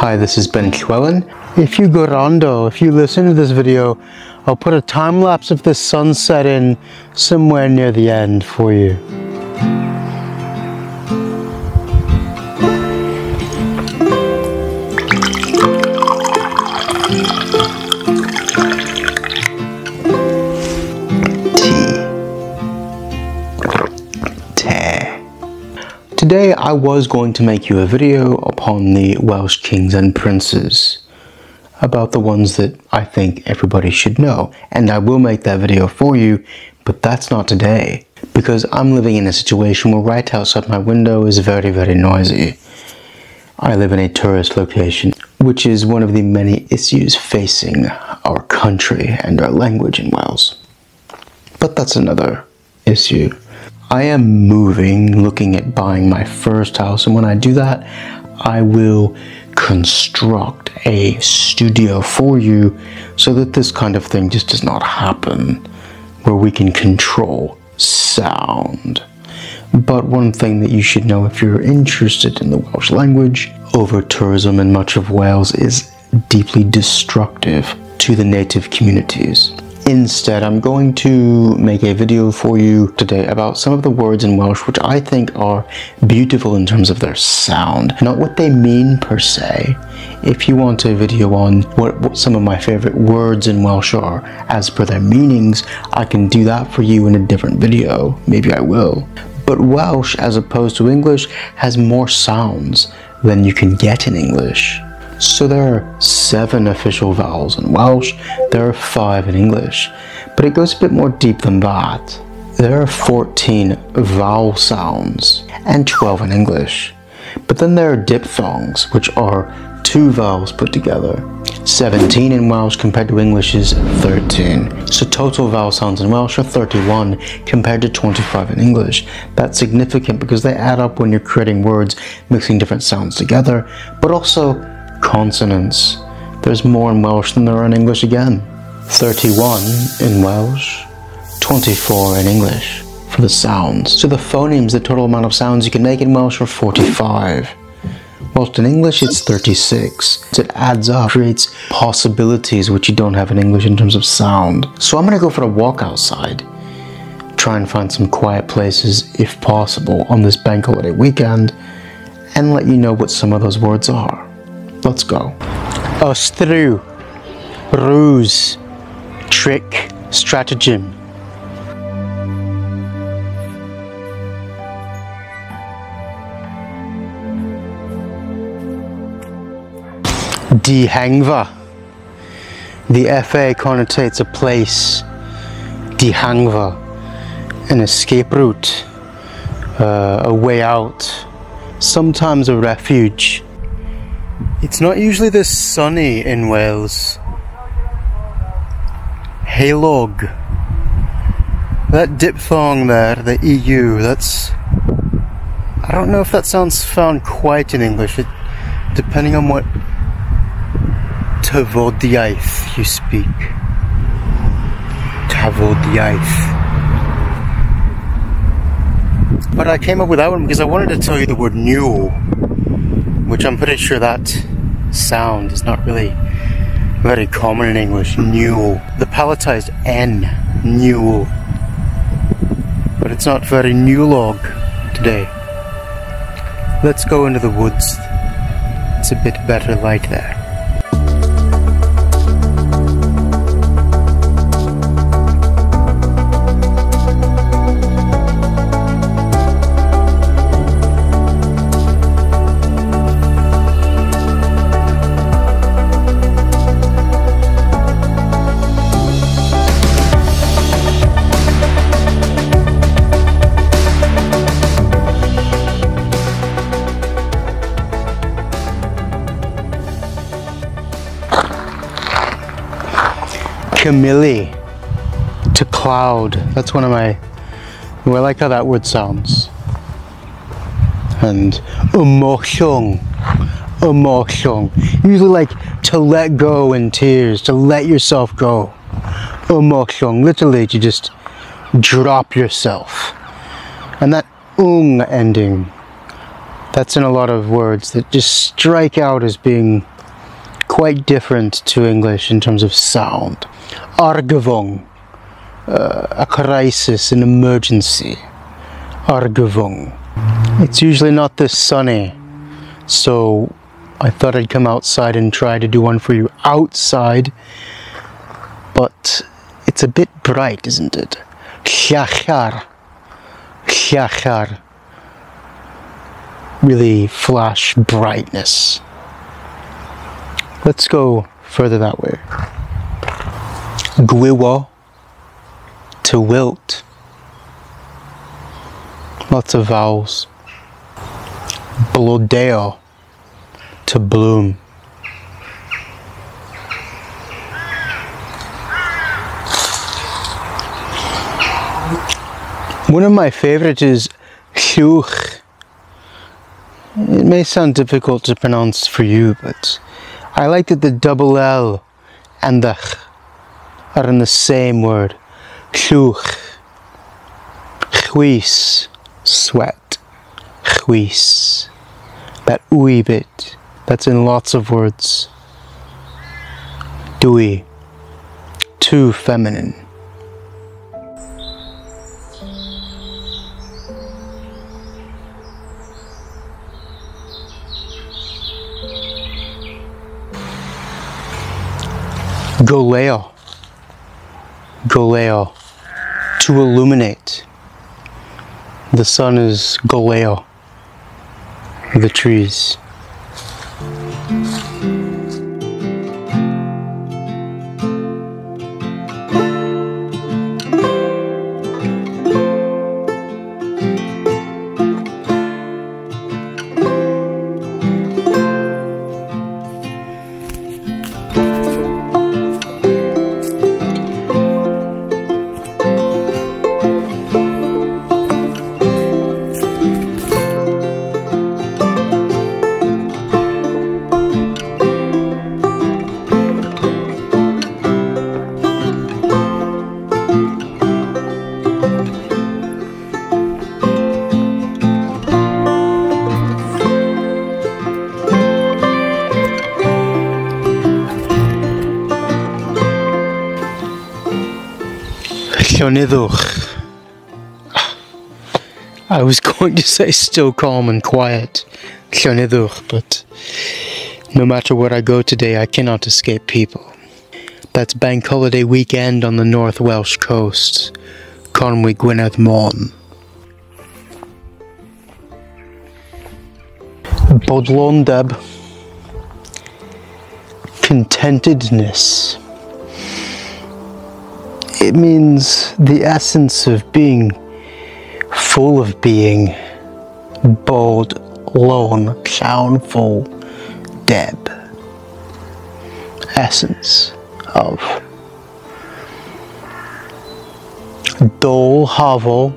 Hi, this is Ben Llywelyn. If you go rondo, if you listen to this video, I'll put a time lapse of the sunset in somewhere near the end for you. Today I was going to make you a video upon the Welsh kings and princes, about the ones that I think everybody should know, and I will make that video for you, but that's not today, because I'm living in a situation where right outside my window is very, very noisy. I live in a tourist location, which is one of the many issues facing our country and our language in Wales, but that's another issue. I am moving, looking at buying my first house, and when I do that, I will construct a studio for you so that this kind of thing just does not happen, where we can control sound. But one thing that you should know if you're interested in the Welsh language, over-tourism in much of Wales is deeply destructive to the native communities. Instead, I'm going to make a video for you today about some of the words in Welsh which I think are beautiful in terms of their sound, not what they mean per se. If you want a video on what some of my favorite words in Welsh are as per their meanings, I can do that for you in a different video. Maybe I will. But Welsh, as opposed to English, has more sounds than you can get in English. So there are 7 official vowels in Welsh, there are 5 in English, but it goes a bit more deep than that. There are 14 vowel sounds and 12 in English, but then there are diphthongs, which are 2 vowels put together. 17 in Welsh compared to English is 13. So total vowel sounds in Welsh are 31 compared to 25 in English. That's significant because they add up when you're creating words, mixing different sounds together, but also consonants. There's more in Welsh than there are in English again. 31 in Welsh, 24 in English for the sounds. So the phonemes, the total amount of sounds you can make in Welsh are 45. Whilst in English it's 36. So it adds up, creates possibilities which you don't have in English in terms of sound. So I'm going to go for a walk outside, try and find some quiet places if possible on this bank holiday weekend, and let you know what some of those words are. Let's go. Ostru, ruse, trick, stratagem. Dihangfa. The FA connotates a place. Dihangfa, an escape route, a way out, sometimes a refuge. It's not usually this sunny in Wales. Heilog. That diphthong there, the EU, that's... I don't know if that sounds found quite in English, depending on what Tafodiaeth you speak. Tafodiaeth. But I came up with that one because I wanted to tell you the word new, which I'm pretty sure that sound is not really very common in English. Newel. The palatized N. Newel. But it's not very newlog today. Let's go into the woods. It's a bit better light there. Camille, to cloud. That's one of my... Well, I like how that word sounds. And umoshung, umoshung. Usually like to let go in tears, to let yourself go. Umoshung, literally to just drop yourself. And that ung ending, That's in a lot of words that just strike out as being quite different to English in terms of sound. Argyfwng, a crisis, an emergency. Argyfwng. It's usually not this sunny, so I thought I'd come outside and try to do one for you outside, but it's a bit bright, isn't it? Llachar. Llachar. Really flash brightness. Let's go further that way. Gwywo, to wilt. Lots of vowels. Blodeo, to bloom. One of my favorites is Llwch. It may sound difficult to pronounce for you, but I like that the double L and the Ch are in the same word. Llwch. Chwys, sweat. Chwys. That wy bit. That's in lots of words. Dwy. Too feminine. Goleo. Goleo. To illuminate. The sun is goleo. The trees. I was going to say still calm and quiet, but no matter where I go today, I cannot escape people. That's bank holiday weekend on the North Welsh coast. Conwy, Gwynedd, Mon. Bodlondeb. Contentedness. It means the essence of being full of being. Bod, lôn, llawn, full, deb. Essence of. Dol, hafel,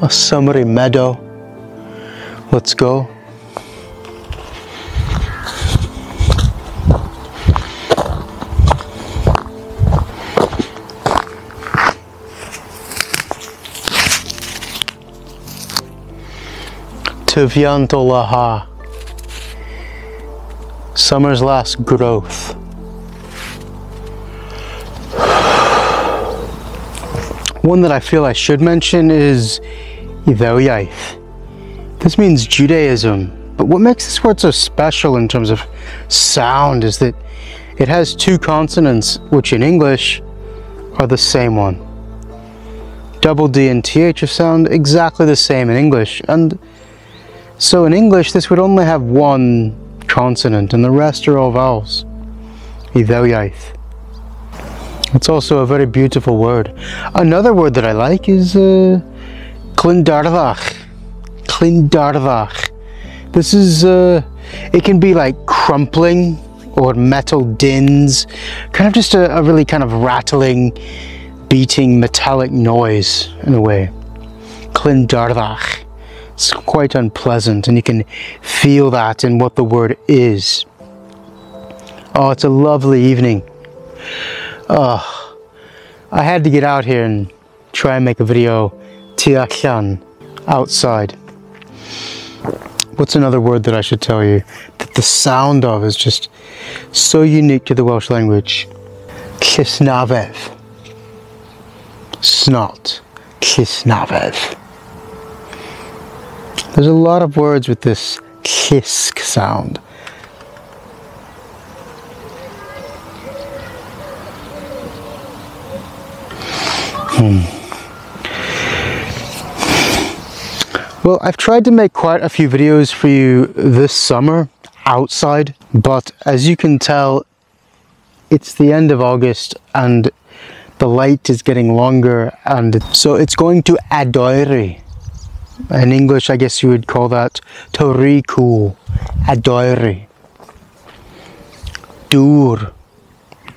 a summery meadow. Let's go. Tyfiant o laha. Summer's last growth. One that I feel I should mention is Iddewiaeth. This means Judaism, but what makes this word so special in terms of sound is that it has two consonants, which in English are the same one. Double D and TH sound exactly the same in English, and so in English, this would only have one consonant, and the rest are all vowels. Iddewiaeth. It's also a very beautiful word. Another word that I like is Clyndarddach. Clyndarddach. This is, it can be like crumpling or metal dins, kind of just a really kind of rattling, beating metallic noise in a way. Clyndarddach. It's quite unpleasant, and you can feel that in what the word is. Oh, it's a lovely evening. I had to get out here and try and make a video outside. what's another word that I should tell you that the sound of is just so unique to the Welsh language? Llysnafedd. Snot. Llysnafedd. There's a lot of words with this llysg sound. Well, I've tried to make quite a few videos for you this summer outside, but as you can tell, it's the end of August and the light is getting longer, and so it's going to adoeri. In English, I guess you would call that to ry cool. Adoeri. Dŵr.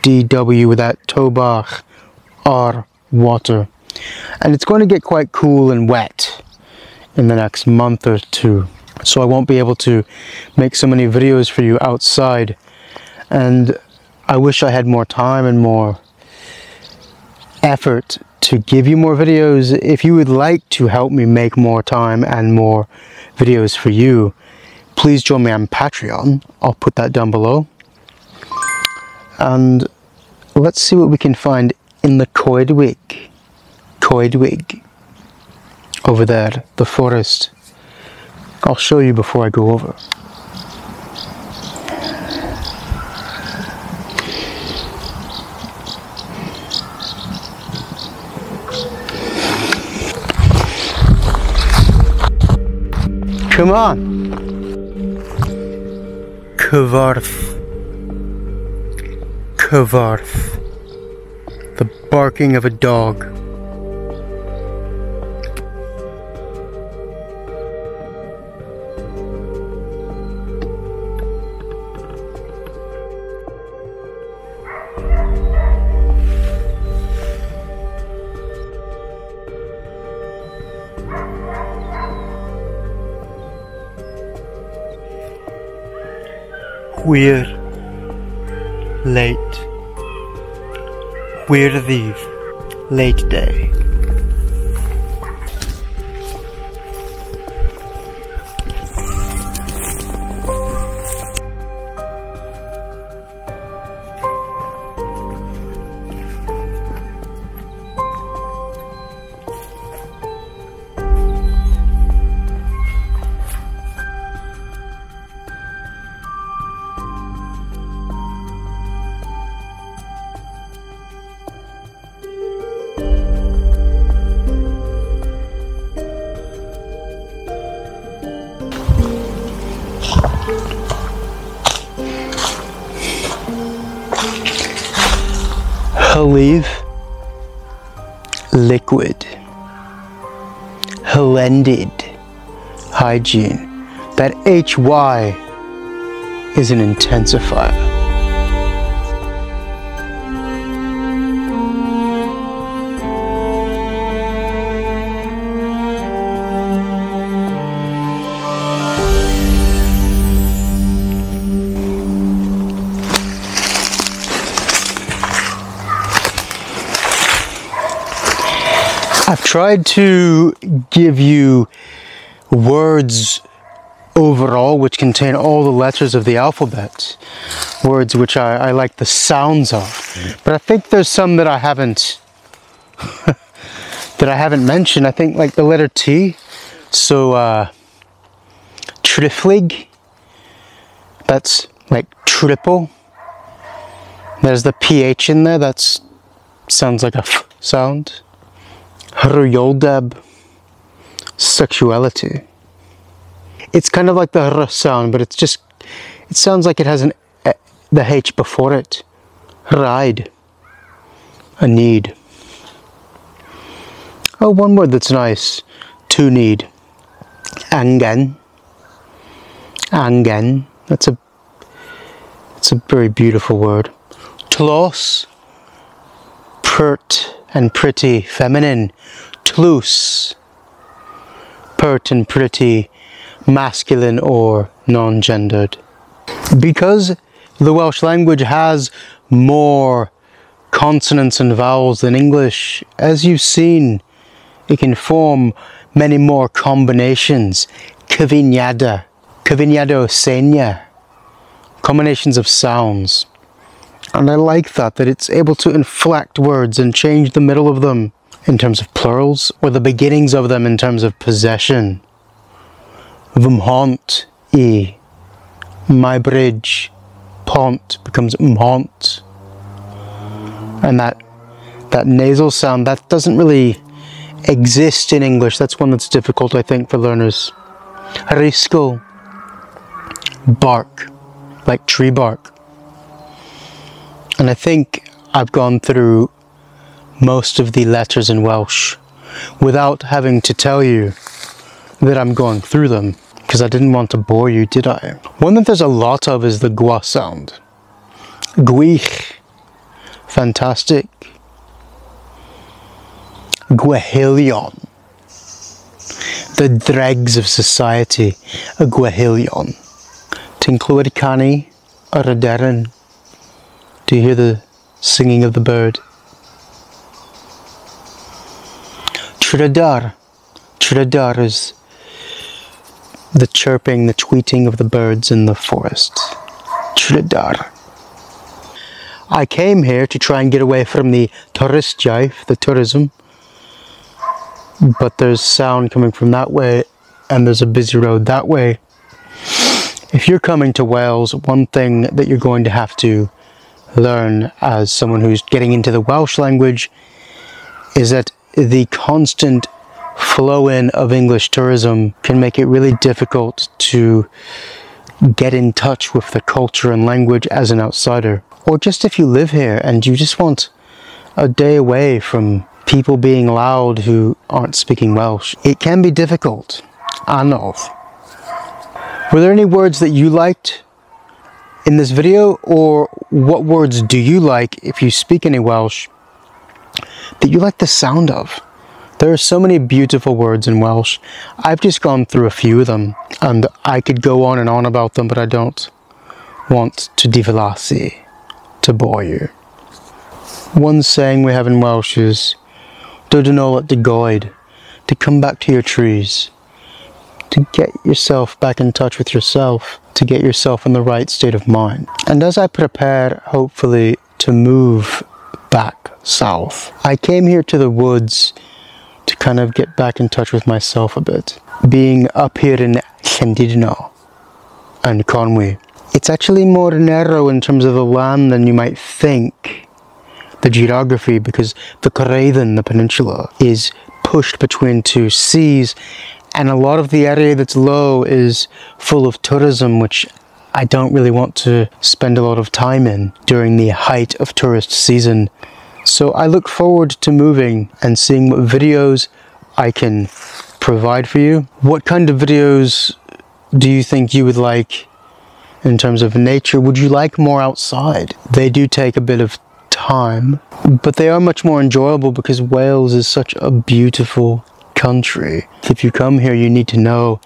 D-W with that to bach. R. Water. And it's going to get quite cool and wet in the next month or two, so I won't be able to make so many videos for you outside, and I wish I had more time and more effort to give you more videos. If you would like to help me make more time and more videos for you, please join me on Patreon. I'll put that down below, and let's see what we can find in the Creuddyn. Creuddyn. Over there, the forest. I'll show you before I go over. Come on. Cyfarth. Cyfarth. The barking of a dog. We're late. We're the late day. Halev, liquid. Halendid, hygiene. That HY is an intensifier. I've tried to give you words overall which contain all the letters of the alphabet, words which I like the sounds of, but I think there's some that I haven't that I haven't mentioned. I think like the letter T, so triflig, that's like triple. There's the PH in there, that sounds like a F sound. Hruyoldeb, sexuality. It's kind of like the R sound, but it's just, it sounds like it has an the H before it. Ride, a need. Oh, one word that's nice, to need. Angen, angen. That's a very beautiful word. Tlos, pert and pretty, feminine. Tlws, pert and pretty, masculine or non-gendered. Because the Welsh language has more consonants and vowels than English, as you've seen, it can form many more combinations. Cyfuniadau, cyfuniado senia, combinations of sounds. And I like that it's able to inflect words and change the middle of them in terms of plurals, or the beginnings of them in terms of possession. Vmhont I, my bridge, pont becomes mhont. And that nasal sound, that doesn't really exist in English. That's one that's difficult, I think, for learners. Risco, bark, like tree bark. And I think I've gone through most of the letters in Welsh without having to tell you that I'm going through them, because I didn't want to bore you, did I? One that there's a lot of is the gwa sound. Gwych, fantastic. Gwehilion, the dregs of society. A gwehilion. Tinglwyr canu, yr aderyn. Do you hear the singing of the bird? Trydar. Trydar is the chirping, the tweeting of the birds in the forest. Trydar. I came here to try and get away from the touristiaeth, the tourism, but there's sound coming from that way, and there's a busy road that way. If you're coming to Wales, one thing that you're going to have to learn as someone who's getting into the Welsh language is that the constant flow in of English tourism can make it really difficult to get in touch with the culture and language as an outsider. Or just if you live here and you just want a day away from people being loud who aren't speaking Welsh, it can be difficult. Anodd. Were there any words that you liked in this video, or what words do you like, if you speak any Welsh, that you like the sound of? There are so many beautiful words in Welsh. I've just gone through a few of them, and I could go on and on about them, but I don't want to divelasi, to bore you. One saying we have in Welsh is dod yn ôl at dy goed, to come back to your trees, to get yourself back in touch with yourself, to get yourself in the right state of mind. And as I prepare, hopefully, to move back south, I came here to the woods to kind of get back in touch with myself a bit. Being up here in Llandudno and Conwy, it's actually more narrow in terms of the land than you might think, the geography, because the Creuddyn, the peninsula, is pushed between two seas. And a lot of the area that's low is full of tourism, which I don't really want to spend a lot of time in during the height of tourist season. So I look forward to moving and seeing what videos I can provide for you. What kind of videos do you think you would like in terms of nature? Would you like more outside? They do take a bit of time, but they are much more enjoyable because Wales is such a beautiful country. If you come here, you need to know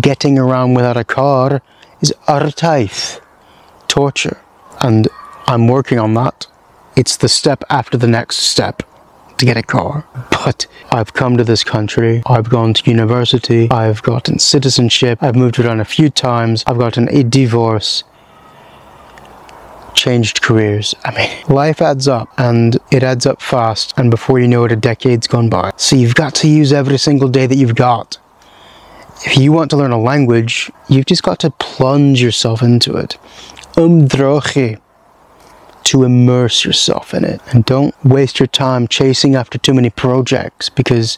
getting around without a car is artaith, torture, and I'm working on that. It's the step after the next step to get a car. But I've come to this country, I've gone to university, I've gotten citizenship, I've moved around a few times, I've gotten a divorce, changed careers. I mean, life adds up, and it adds up fast, and before you know it, a decade's gone by. So you've got to use every single day that you've got. If you want to learn a language, you've just got to plunge yourself into it. Ymdrochi, to immerse yourself in it, and don't waste your time chasing after too many projects, because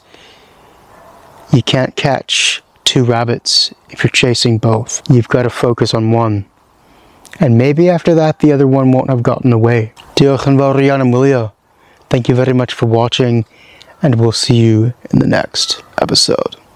you can't catch two rabbits if you're chasing both. You've got to focus on one. And maybe after that, the other one won't have gotten away. Thank you very much for watching, and we'll see you in the next episode.